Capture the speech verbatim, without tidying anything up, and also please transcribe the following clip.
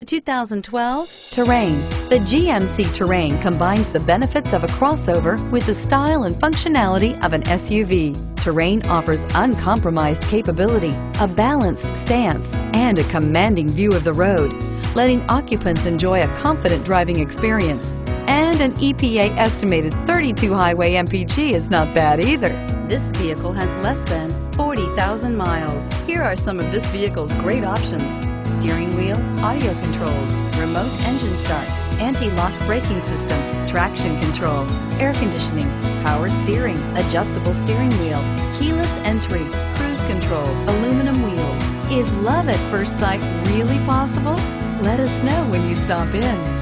The two thousand twelve Terrain. The G M C Terrain combines the benefits of a crossover with the style and functionality of an S U V. Terrain offers uncompromised capability, a balanced stance, and a commanding view of the road, letting occupants enjoy a confident driving experience. And an E P A estimated thirty-two highway M P G is not bad either. This vehicle has less than forty thousand miles. Here are some of this vehicle's great options: steering wheel audio controls, remote engine start, anti-lock braking system, traction control, air conditioning, power steering, adjustable steering wheel, keyless entry, cruise control, aluminum wheels. Is love at first sight really possible? Let us know when you stop in.